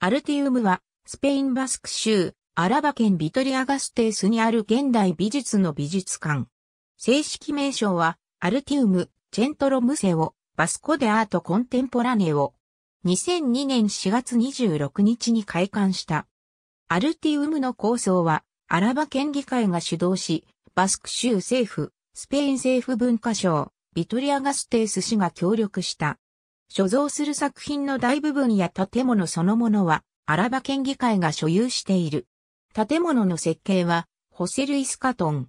アルティウムは、スペイン・バスク州、アラバ県ビトリアガステースにある現代美術の美術館。正式名称は、アルティウム・チェントロ・ムセオ・バスコ・デ・アート・コンテンポラネオ。2002年4月26日に開館した。アルティウムの構想は、アラバ県議会が主導し、バスク州政府、スペイン政府文化省、ビトリアガステース市が協力した。所蔵する作品の大部分や建物そのものは、アラバ県議会が所有している。建物の設計は、ホセ・ルイス・カトン。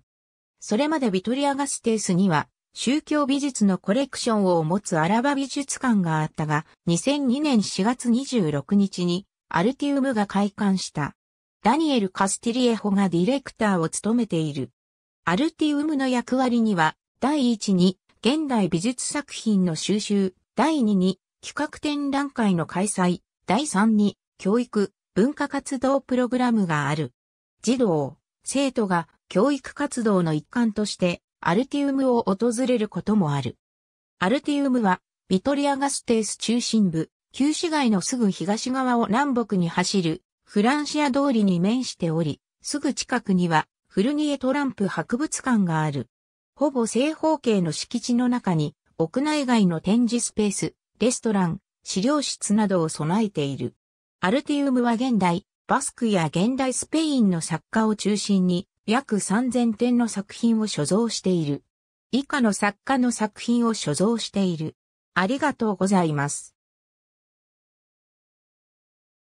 それまでビトリアガステースには、宗教美術のコレクションを持つアラバ美術館があったが、2002年4月26日にアルティウムが開館した。ダニエル・カスティリエホがディレクターを務めている。アルティウムの役割には、第1に現代美術作品の収集、第2に企画展覧会の開催、第3に教育、文化活動プログラムがある。児童、生徒が教育活動の一環として、アルティウムを訪れることもある。アルティウムは、ビトリアガステース中心部、旧市街のすぐ東側を南北に走る、フランシア通りに面しており、すぐ近くには、フルニエトランプ博物館がある。ほぼ正方形の敷地の中に、屋内外の展示スペース、レストラン、資料室などを備えている。アルティウムは現代、バスクや現代スペインの作家を中心に、約3000点の作品を所蔵している。以下の作家の作品を所蔵している。ありがとうございます。